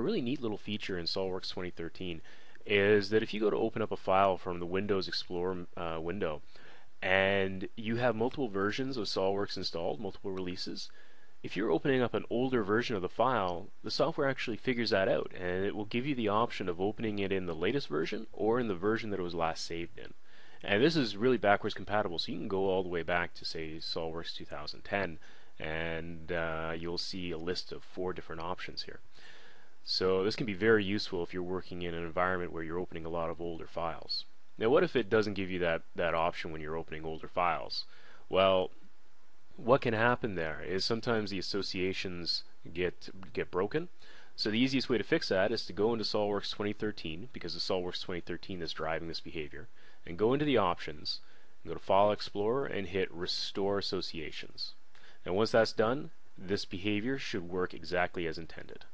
a really neat little feature in SolidWorks 2013 is that if you go to open up a file from the Windows Explorer window and you have multiple versions of SolidWorks installed, multiple releases, if you're opening up an older version of the file, the software actually figures that out and it will give you the option of opening it in the latest version or in the version that it was last saved in. And this is really backwards compatible, so you can go all the way back to, say, SolidWorks 2010, and you'll see a list of 4 different options here. So this can be very useful if you're working in an environment where you're opening a lot of older files. Now what if it doesn't give you that option when you're opening older files? Well, what can happen there is sometimes the associations get broken. So the easiest way to fix that is to go into SolidWorks 2013, because it's SolidWorks 2013 that's driving this behavior, and go into the options, and go to File Explorer and hit Restore Associations. And once that's done, this behavior should work exactly as intended.